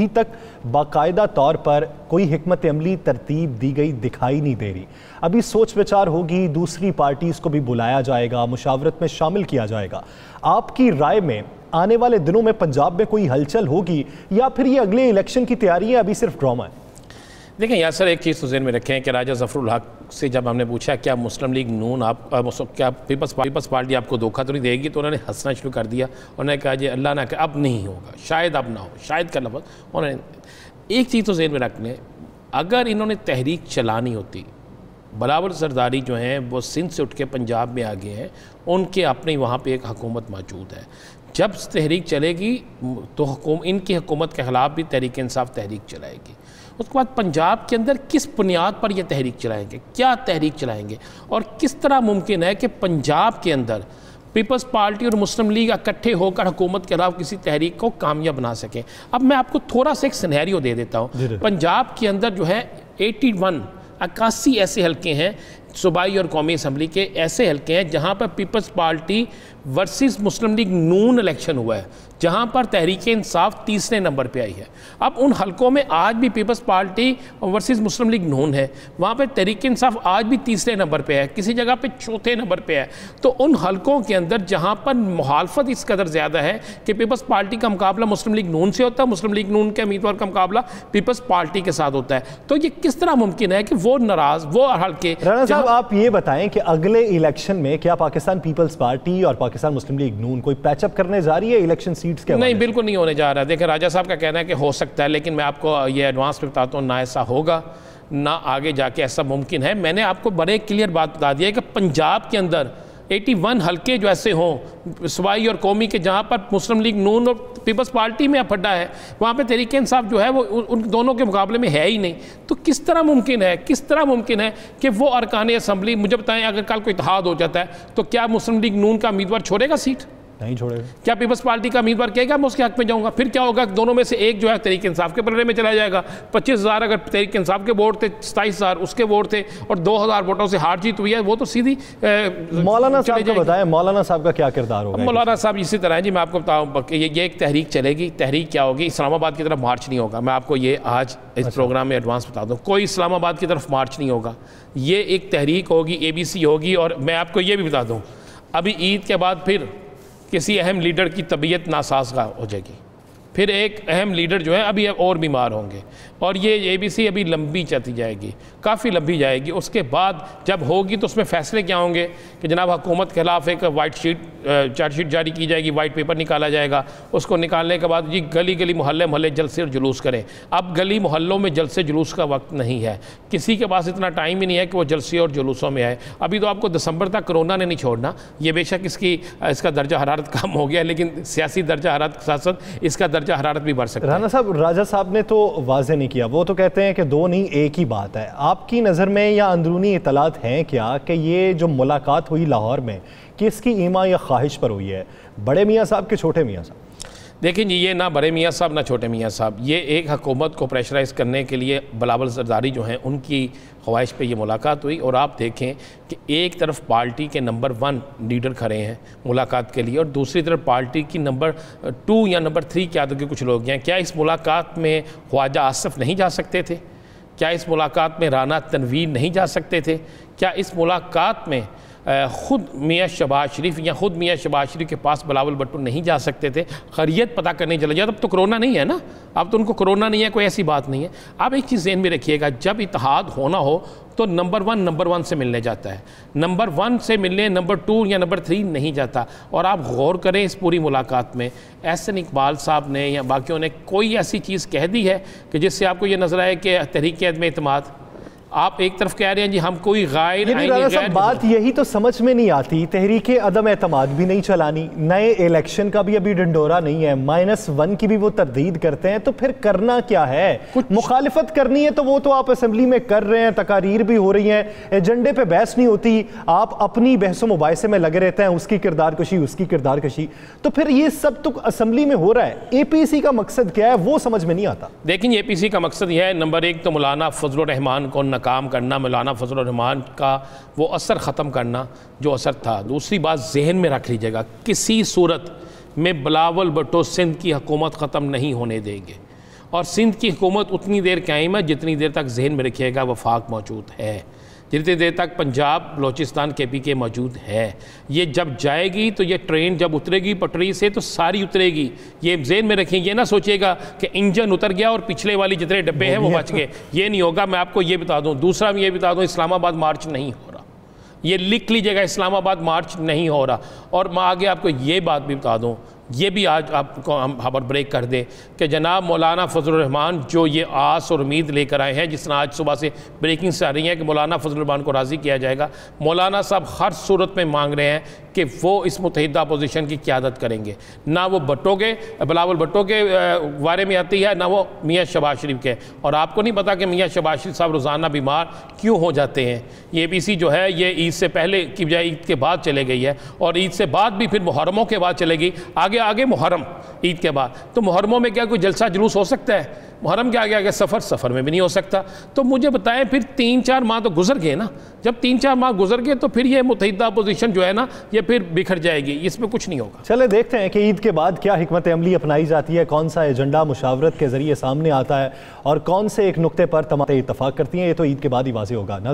अभी तक बाकायदा तौर पर कोई हिकमत अमली तरतीब दी गई दिखाई नहीं दे रही। अभी सोच विचार होगी, दूसरी पार्टीज़ को भी बुलाया जाएगा, मुशावरत में शामिल किया जाएगा। आपकी राय में आने वाले दिनों में पंजाब में कोई हलचल होगी या फिर ये अगले इलेक्शन की तैयारी है, अभी सिर्फ ड्रामा है? देखें यार सर, एक चीज़ तो ज़हन में रखें कि राजा ज़फ़रुल हक से जब हमने पूछा क्या मुस्लिम लीग नून आप क्या पीपल्स पार्टी आपको धोखा तो नहीं देगी, तो उन्होंने हंसना शुरू कर दिया। उन्होंने कहा जी अल्लाह ना कहे अब नहीं होगा, शायद अब ना हो, शायद का लफ्ज़ उन्होंने। एक चीज़ तो ज़हन में रख लें, अगर इन्होंने तहरीक चलानी होती, बलावल सरदारी जो हैं वो सिंध से उठ के पंजाब में आ गए हैं, उनके अपने वहाँ पर एक हुकूमत मौजूद है। जब तहरीक चलेगी तो इनकी हुकूमत के ख़िलाफ़ भी तहरीक इंसाफ तहरीक चलाएगी। उसके बाद पंजाब के अंदर किस बुनियाद पर यह तहरीक चलाएंगे, क्या तहरीक चलाएंगे और किस तरह मुमकिन है कि पंजाब के अंदर पीपल्स पार्टी और मुस्लिम लीग इकट्ठे होकर हुकूमत के अलावा किसी तहरीक को कामयाब बना सकें। अब मैं आपको थोड़ा सा एक सिनेरियो दे देता हूँ। पंजाब के अंदर जो है 81 ऐसे हल्के हैं, सूबाई और कौमी असम्बली के ऐसे हल्के हैं जहाँ पर पीपल्स पार्टी वर्सेस मुस्लिम लीग नून इलेक्शन हुआ है, जहाँ पर तहरीक इंसाफ तीसरे नंबर पे आई है। अब उन हलकों में आज भी पीपल्स पार्टी वर्सेस मुस्लिम लीग नून है, वहाँ पर तहरीक इंसाफ आज भी तीसरे नंबर पे है, किसी जगह पे चौथे नंबर पे है। तो उन हलकों के अंदर जहाँ पर मुखालफत इस कदर ज़्यादा है कि पीपल्स पार्टी का मुकाबला मुस्लिम लीग नून से होता है, मुस्लिम लीग नून के उम्मीदवार का मुकाबला पीपल्स पार्टी के साथ होता है, तो ये किस तरह मुमकिन है कि वो नाराज़ वो हल्के। आप ये बताएं कि अगले इलेक्शन में क्या पाकिस्तान पीपल्स पार्टी और पाकिस्तान मुस्लिम लीग नून कोई पैचअप करने जा रही है इलेक्शन सीट्स के? नहीं, बिल्कुल नहीं होने जा रहा है। देखिए राजा साहब का कहना है कि हो सकता है, लेकिन मैं आपको ये एडवांस में बताता हूँ ना ऐसा होगा ना आगे जाके ऐसा मुमकिन है। मैंने आपको बड़े क्लियर बात बता दी है कि पंजाब के अंदर 81 हल्के जो ऐसे हों सवाई और कौमी के जहाँ पर मुस्लिम लीग नून और पीपल्स पार्टी में फड्डा है, वहाँ पे तहरीक इंसाफ जो है वो उन दोनों के मुकाबले में है ही नहीं। तो किस तरह मुमकिन है, किस तरह मुमकिन है कि वो अरकान असम्बली मुझे बताएं, अगर कल कोई इत्तेहाद हो जाता है तो क्या मुस्लिम लीग नून का उम्मीदवार छोड़ेगा सीट? नहीं छोड़ेगा। क्या पीपल्स पार्टी का उम्मीदवार कहेगा मैं उसके हक में जाऊंगा? फिर क्या होगा, दोनों में से एक जो है तहरीक इंसाफ के पलड़े में चला जाएगा। 25,000 अगर तहरीक इंसाफ के वोट थे, 27,000 उसके वोट थे और 2,000 वोटों से हार जीत हुई है, वो तो सीधी। मौलाना साहब को बताएं, मौलाना साहब का क्या किरदार होगा? मौलाना साहब इसी तरह है जी, मैं आपको बताऊँ कि ये एक तहरीक चलेगी। तहरीक क्या होगी? इस्लामाबाद की तरफ मार्च नहीं होगा, मैं आपको ये आज इस प्रोग्राम में एडवांस बता दूँ। कोई इस्लामाबाद की तरफ मार्च नहीं होगा, ये एक तहरीक होगी, ABC होगी। और मैं आपको ये भी बता दूँ, अभी ईद के बाद फिर किसी अहम लीडर की तबीयत नासाज़ हो जाएगी, फिर एक अहम लीडर जो है अभी और बीमार होंगे और ये ABC अभी लंबी चलती जाएगी, काफ़ी लंबी जाएगी। उसके बाद जब होगी तो उसमें फ़ैसले क्या होंगे कि जनाब हुकूमत के खिलाफ एक चार्जशीट जारी की जाएगी, वाइट पेपर निकाला जाएगा। उसको निकालने के बाद जी गली गली मोहल्ले मोहल्ले जलसे और जुलूस करें। अब गली मोहल्लों में जलसे जुलूस का वक्त नहीं है, किसी के पास इतना टाइम ही नहीं है कि वो जलसे और जुलूसों में आए। अभी तो आपको दिसंबर तक कोरोना ने नहीं छोड़ना। ये बेशक इसका दर्जा हरारत कम हो गया, लेकिन सियासी दर्जा हरारत के साथ साथ इसका हरारत भी बढ़ सकता है। राजा साहब ने तो वाजे नहीं किया, वो तो कहते हैं कि दो नहीं एक ही बात है। आपकी नज़र में या अंदरूनी इतलात हैं क्या कि ये जो मुलाकात हुई लाहौर में किसकी ईमा या ख्वाहिश पर हुई है, बड़े मियाँ साहब के छोटे मियाँ साहब? देखिए जी, ये ना बड़े मियाँ साहब ना छोटे मियाँ साहब, ये एक हुकूमत को प्रेशराइज़ करने के लिए बलावल सरदारी जो हैं उनकी ख्वाहिश पे ये मुलाकात हुई। और आप देखें कि एक तरफ पार्टी के नंबर 1 लीडर खड़े हैं मुलाकात के लिए और दूसरी तरफ पार्टी की नंबर 2 या नंबर 3 की आदत के कुछ लोग हैं। क्या इस मुलाकात में ख्वाजा आसफ़ नहीं जा सकते थे? क्या इस मुलाकात में राना तनवीर नहीं जा सकते थे? क्या इस मुलाकात में ख़ुद मियाँ शहबाज शरीफ या ख़ुद मियाँ शहबाज शरीफ के पास बलावल भुट्टो नहीं जा सकते थे? खैरियत पता करने चले जाते, अब तो कोरोना नहीं है ना, अब तो उनको कोरोना नहीं है, कोई ऐसी बात नहीं है। आप एक चीज़ ज़हन में रखिएगा, जब इत्तेहाद होना हो तो नंबर 1 से मिलने जाता है, नंबर 1 से मिलने नंबर 2 या नंबर 3 नहीं जाता। और आप गौर करें इस पूरी मुलाकात में एहसन इकबाल साहब ने या बाकियों ने कोई ऐसी चीज़ कह दी है कि जिससे आपको ये नज़र आए कि तहरीक अदम एतमाद? आप एक तरफ कह रहे हैं जी हम कोई गैर बात, यही तो समझ में नहीं आती। तहरीक अदम एतमाद भी नहीं चलानी, नए इलेक्शन का भी अभी डंडोरा नहीं है, -1 की भी वो तरदीद करते हैं, तो फिर करना क्या है? कुछ मुखालिफत करनी है तो वो तो आप असेंबली में कर रहे हैं, तकारीर भी हो रही हैं, एजेंडे पे बहस नहीं होती, आप अपनी बहसों मुबाइसे में लगे रहते हैं, उसकी किरदार कशी। तो फिर ये सब तो असेंबली में हो रहा है, APC का मकसद क्या है वो समझ में नहीं आता। लेकिन APC का मकसद यह है, नंबर 1 तो मौलाना फजलुर रहमान को काम करना, मौलाना फजलुर रहमान का वो असर ख़त्म करना जो असर था। दूसरी बात जहन में रख लीजिएगा, किसी सूरत में बलावल भुट्टो सिंध की हुकूमत ख़त्म नहीं होने देंगे। और सिंध की हुकूमत उतनी देर कायम है जितनी देर तक जहन में रखिएगा वफाक मौजूद है, जितनी देर तक पंजाब बलूचिस्तान के मौजूद है। ये जब जाएगी तो ये ट्रेन जब उतरेगी पटरी से तो सारी उतरेगी, ये जेन में रखें। ये ना सोचिएगा कि इंजन उतर गया और पिछले वाली जितने डब्बे हैं वो बच गए, ये नहीं होगा। मैं आपको ये बता दूं, दूसरा मैं ये बता दूं, इस्लामाबाद मार्च नहीं हो रहा, ये लिख लीजिएगा, इस्लामाबाद मार्च नहीं हो रहा। और मैं आगे आपको ये बात भी बता दूँ, ये भी आज आपको हम खबर ब्रेक कर दें कि जनाब मौलाना फजलुर्रहमान जो ये आस और उम्मीद लेकर आए हैं, जिस तरह आज सुबह से ब्रेकिंग्स आ रही हैं कि मौलाना फजलुर्रहमान को राज़ी किया जाएगा, मौलाना साहब हर सूरत में मांग रहे हैं कि वो इस मुतहिदा अपोजिशन की क़यादत करेंगे। ना वो भट्टो के, बिलावल भट्टो के बारे में आती है, ना वो मियाँ शहबाज शरीफ के। और आपको नहीं पता कि मियाँ शहबाज शरीफ साहब रोज़ाना बीमार क्यों हो जाते हैं। ये एबीसी जो है ये ईद से पहले की बजाय ईद के बाद चले गई है, और ईद से बाद भी फिर मुहर्रमों के बाद चलेगी, आगे आगे मुहर्रम ईद के बाद। तो मुहर्रमों में क्या कोई जलसा जुलूस हो सकता है? मुहर्रम के आगे आगे सफ़र में भी नहीं हो सकता। तो मुझे बताएं, फिर 3-4 माह तो गुजर गए ना, जब 3-4 माह गुजर गए तो फिर ये मुतहिदा अपोजिशन जो है ना ये फिर बिखर जाएगी, इसमें कुछ नहीं होगा। चले देखते हैं कि ईद के बाद क्या हिकमत अमली अपनाई जाती है, कौन सा एजेंडा मुशावरत के जरिए सामने आता है और कौन से एक नुक्ते पर तमाम इतफाक़ करती हैं। ये तो ईद के बाद ही वाज़ेह होगा ना।